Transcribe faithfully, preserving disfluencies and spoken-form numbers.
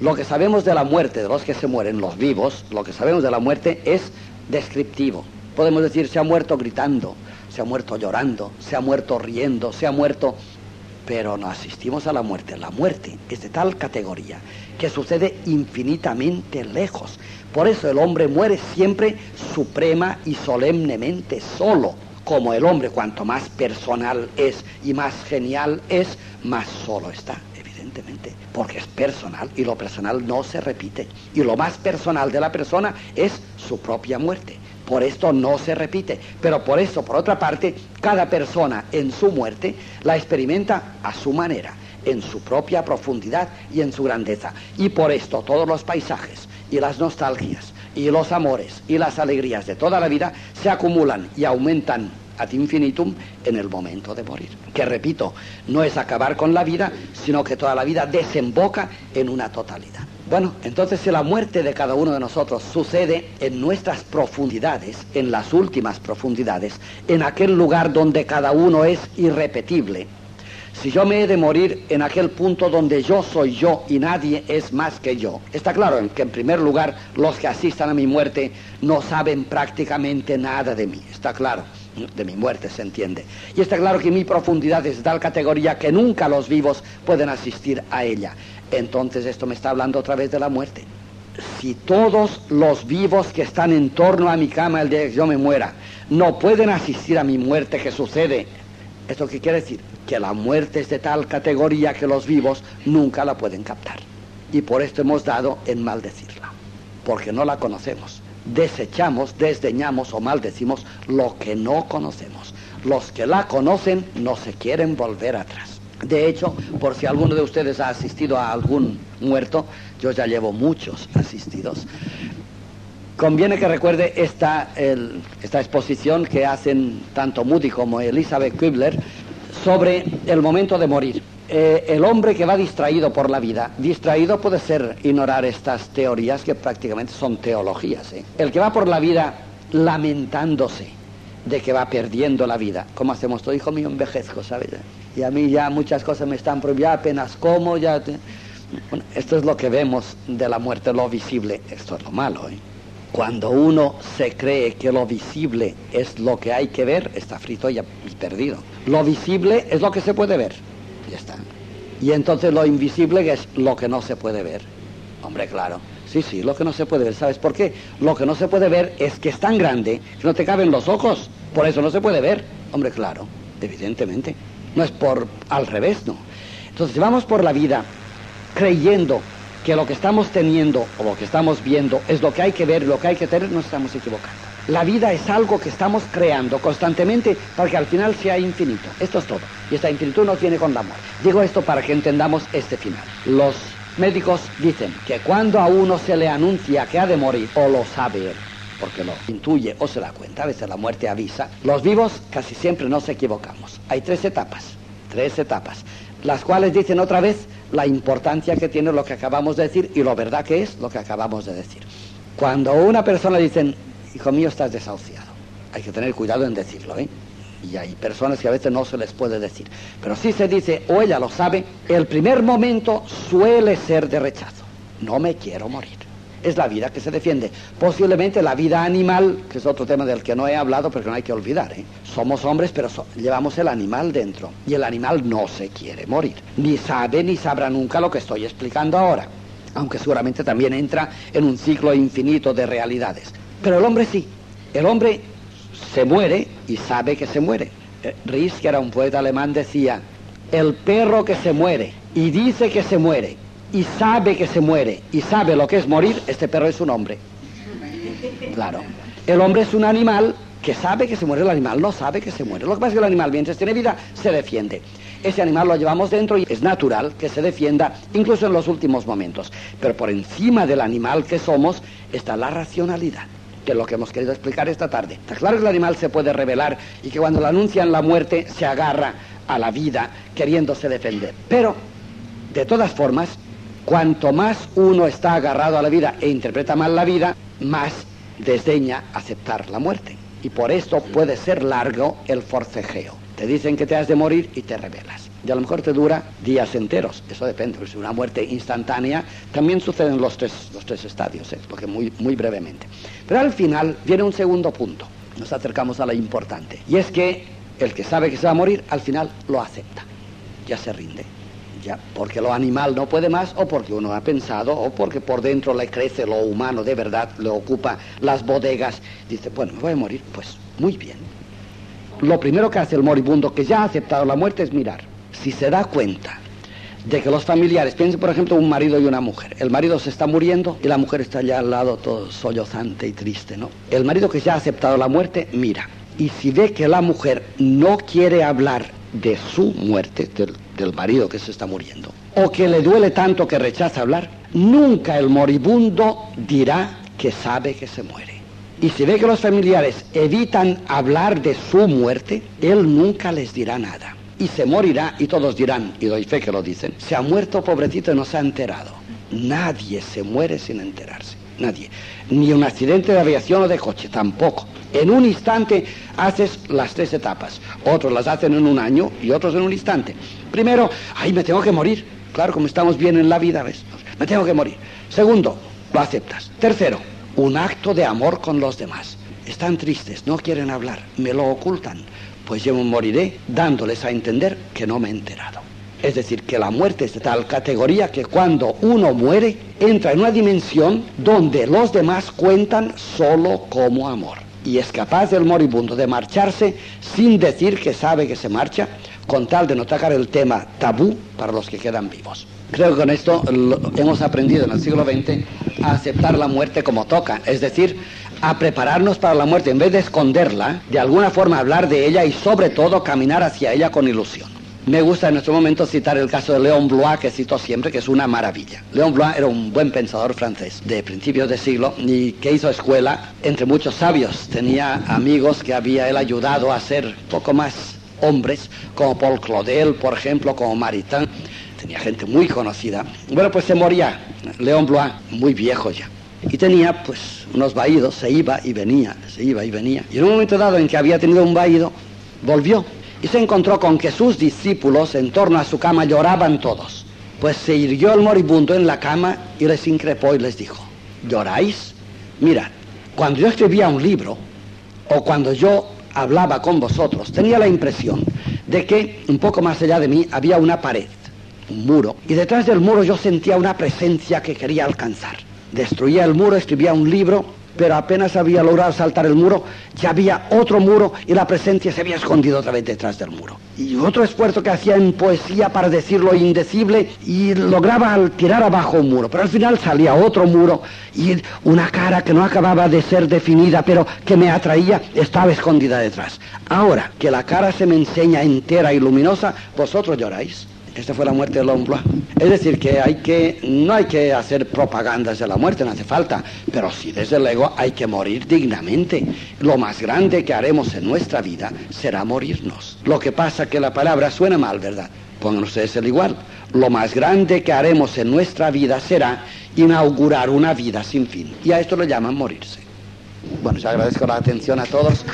Lo que sabemos de la muerte, de los que se mueren, los vivos, lo que sabemos de la muerte es descriptivo. Podemos decir, se ha muerto gritando, se ha muerto llorando, se ha muerto riendo, se ha muerto... Pero no asistimos a la muerte. La muerte es de tal categoría que sucede infinitamente lejos. Por eso el hombre muere siempre suprema y solemnemente solo. Como el hombre, cuanto más personal es y más genial es, más solo está, evidentemente. Porque es personal y lo personal no se repite. Y lo más personal de la persona es su propia muerte. Por esto no se repite, pero por eso, por otra parte, cada persona en su muerte la experimenta a su manera, en su propia profundidad y en su grandeza. Y por esto todos los paisajes y las nostalgias y los amores y las alegrías de toda la vida se acumulan y aumentan ad infinitum en el momento de morir. Que repito, no es acabar con la vida, sino que toda la vida desemboca en una totalidad. Bueno, entonces si la muerte de cada uno de nosotros sucede en nuestras profundidades, en las últimas profundidades, en aquel lugar donde cada uno es irrepetible, si yo me he de morir en aquel punto donde yo soy yo y nadie es más que yo, está claro en que en primer lugar los que asistan a mi muerte no saben prácticamente nada de mí, está claro. De mi muerte, se entiende. Y está claro que mi profundidad es de tal categoría que nunca los vivos pueden asistir a ella. Entonces esto me está hablando otra vez de la muerte. Si todos los vivos que están en torno a mi cama el día que yo me muera no pueden asistir a mi muerte que sucede, ¿esto qué quiere decir? Que la muerte es de tal categoría que los vivos nunca la pueden captar. Y por esto hemos dado en maldecirla, porque no la conocemos. Desechamos, desdeñamos o maldecimos lo que no conocemos. Los que la conocen no se quieren volver atrás. De hecho, por si alguno de ustedes ha asistido a algún muerto, yo ya llevo muchos asistidos, conviene que recuerde esta, el, esta exposición que hacen tanto Moody como Elizabeth Kübler sobre el momento de morir. Eh, el hombre que va distraído por la vida, distraído puede ser ignorar estas teorías que prácticamente son teologías, ¿eh? El que va por la vida lamentándose de que va perdiendo la vida, ¿cómo hacemos todo? Hijo mío, envejezco, ¿sabes? Y a mí ya muchas cosas me están prohibidas, apenas como, ya... Te... Bueno, esto es lo que vemos de la muerte, lo visible, esto es lo malo, ¿eh? Cuando uno se cree que lo visible es lo que hay que ver, está frito y perdido. Lo visible es lo que se puede ver. Ya está. Y entonces lo invisible, que es lo que no se puede ver. Hombre, claro. Sí, sí, lo que no se puede ver. ¿Sabes por qué? Lo que no se puede ver es que es tan grande que no te caben los ojos. Por eso no se puede ver. Hombre, claro. Evidentemente. No es por al revés, no. Entonces vamos por la vida creyendo que lo que estamos teniendo o lo que estamos viendo es lo que hay que ver, lo que hay que tener, nos estamos equivocando. La vida es algo que estamos creando constantemente para que al final sea infinito. Esto es todo. Y esta infinitud no tiene con la muerte. Digo esto para que entendamos este final. Los médicos dicen que cuando a uno se le anuncia que ha de morir, o lo sabe él, porque lo intuye o se da cuenta, a veces la muerte avisa, los vivos casi siempre nos equivocamos. Hay tres etapas, tres etapas, las cuales dicen otra vez la importancia que tiene lo que acabamos de decir y lo verdad que es lo que acabamos de decir. Cuando una persona dicen, hijo mío, estás desahuciado. Hay que tener cuidado en decirlo, ¿eh? Y hay personas que a veces no se les puede decir. Pero si se dice, o ella lo sabe, el primer momento suele ser de rechazo. No me quiero morir. Es la vida que se defiende. Posiblemente la vida animal, que es otro tema del que no he hablado, pero que no hay que olvidar, ¿eh? Somos hombres, pero so- llevamos el animal dentro. Y el animal no se quiere morir. Ni sabe ni sabrá nunca lo que estoy explicando ahora. Aunque seguramente también entra en un ciclo infinito de realidades. Pero el hombre sí, el hombre se muere y sabe que se muere. Rilke, que era un poeta alemán, decía, el perro que se muere y dice que se muere y sabe que se muere y sabe lo que es morir, este perro es un hombre. Claro, el hombre es un animal que sabe que se muere, el animal no sabe que se muere. Lo que pasa es que el animal, mientras tiene vida, se defiende. Ese animal lo llevamos dentro y es natural que se defienda, incluso en los últimos momentos. Pero por encima del animal que somos está la racionalidad, que es lo que hemos querido explicar esta tarde. Está claro que el animal se puede rebelar y que cuando le anuncian la muerte se agarra a la vida queriéndose defender. Pero, de todas formas, cuanto más uno está agarrado a la vida e interpreta mal la vida, más desdeña aceptar la muerte. Y por esto puede ser largo el forcejeo. Te dicen que te has de morir y te rebelas. y a lo mejor te dura días enteros, eso depende, porque si una muerte instantánea también sucede en los tres, los tres estadios, ¿eh? Porque muy, muy brevemente. Pero al final viene un segundo punto, nos acercamos a lo importante, y es que el que sabe que se va a morir, al final lo acepta, ya se rinde, ya, porque lo animal no puede más, o porque uno ha pensado, o porque por dentro le crece lo humano de verdad, le ocupa las bodegas, dice, bueno, me voy a morir, pues muy bien. Lo primero que hace el moribundo que ya ha aceptado la muerte es mirar. Si se da cuenta de que los familiares, piensen por ejemplo un marido y una mujer, el marido se está muriendo y la mujer está allá al lado todo sollozante y triste, ¿no? El marido que ya ha aceptado la muerte mira, y si ve que la mujer no quiere hablar de su muerte, del, del marido que se está muriendo, o que le duele tanto que rechaza hablar, nunca el moribundo dirá que sabe que se muere. Y si ve que los familiares evitan hablar de su muerte, él nunca les dirá nada. Y se morirá y todos dirán, y doy fe que lo dicen, se ha muerto pobrecito y no se ha enterado. Nadie se muere sin enterarse, nadie. Ni un accidente de aviación o de coche, tampoco. En un instante haces las tres etapas. Otros las hacen en un año y otros en un instante. Primero, ay, me tengo que morir. Claro, como estamos bien en la vida, ¿ves? Me tengo que morir. Segundo, lo aceptas. Tercero, un acto de amor con los demás. Están tristes, no quieren hablar, me lo ocultan. Pues yo me moriré dándoles a entender que no me he enterado. Es decir, que la muerte es de tal categoría que cuando uno muere, entra en una dimensión donde los demás cuentan solo como amor. Y es capaz el moribundo de marcharse sin decir que sabe que se marcha, con tal de no tocar el tema tabú para los que quedan vivos. Creo que con esto hemos aprendido en el siglo veinte a aceptar la muerte como toca, es decir, a prepararnos para la muerte, en vez de esconderla, de alguna forma hablar de ella y sobre todo caminar hacia ella con ilusión. Me gusta en nuestro momento citar el caso de Léon Bloy, que cito siempre, que es una maravilla. Léon Bloy era un buen pensador francés de principios de siglo y que hizo escuela entre muchos sabios. Tenía amigos que había él ayudado a ser poco más hombres, como Paul Claudel, por ejemplo, como Maritain. Tenía gente muy conocida. Bueno, pues se moría Léon Bloy, muy viejo ya. Y tenía, pues, unos vaídos, se iba y venía, se iba y venía. Y en un momento dado en que había tenido un vaído, volvió. Y se encontró con que sus discípulos, en torno a su cama, lloraban todos. Pues se irguió el moribundo en la cama y les increpó y les dijo, ¿lloráis? Mirad, cuando yo escribía un libro, o cuando yo hablaba con vosotros, tenía la impresión de que, un poco más allá de mí, había una pared. Un muro, y detrás del muro yo sentía una presencia que quería alcanzar. Destruía el muro, escribía un libro, pero apenas había logrado saltar el muro, ya había otro muro y la presencia se había escondido otra vez detrás del muro. Y otro esfuerzo que hacía en poesía para decir lo indecible y lograba tirar abajo un muro, pero al final salía otro muro y una cara que no acababa de ser definida, pero que me atraía, estaba escondida detrás. Ahora que la cara se me enseña entera y luminosa, vosotros lloráis. Esta fue la muerte de Léon Bloy. Es decir, que, hay que no hay que hacer propagandas de la muerte, no hace falta, pero sí, desde luego, hay que morir dignamente. Lo más grande que haremos en nuestra vida será morirnos. Lo que pasa es que la palabra suena mal, ¿verdad? Pongan ustedes el igual. Lo más grande que haremos en nuestra vida será inaugurar una vida sin fin. Y a esto lo llaman morirse. Bueno, yo agradezco la atención a todos.